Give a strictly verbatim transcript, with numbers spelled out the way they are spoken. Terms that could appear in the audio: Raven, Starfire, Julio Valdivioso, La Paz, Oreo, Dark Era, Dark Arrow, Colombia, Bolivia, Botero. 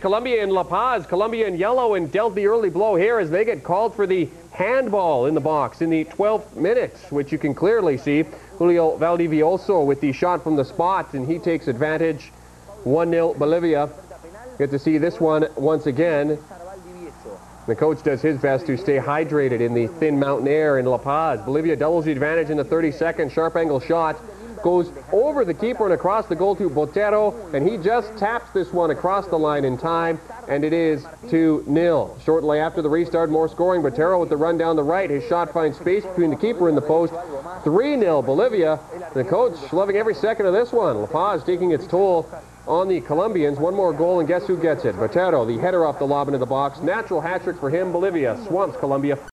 Colombia in La Paz, Colombia in yellow, and dealt the early blow here as they get called for the handball in the box in the twelfth minute, which you can clearly see. Julio Valdivioso with the shot from the spot, and he takes advantage. one nil Bolivia. Get to see this one once again. The coach does his best to stay hydrated in the thin mountain air in La Paz. Bolivia doubles the advantage in the thirty-second. Sharp angle shot goes over the keeper and across the goal to Botero, and he just taps this one across the line in time, and it is two nil. Shortly after the restart, more scoring. Botero with the run down the right. His shot finds space between the keeper and the post. three nil Bolivia. The coach loving every second of this one. La Paz taking its toll on the Colombians. One more goal, and guess who gets it? Botero, the header off the lob into the box. Natural hat trick for him. Bolivia swamps Colombia.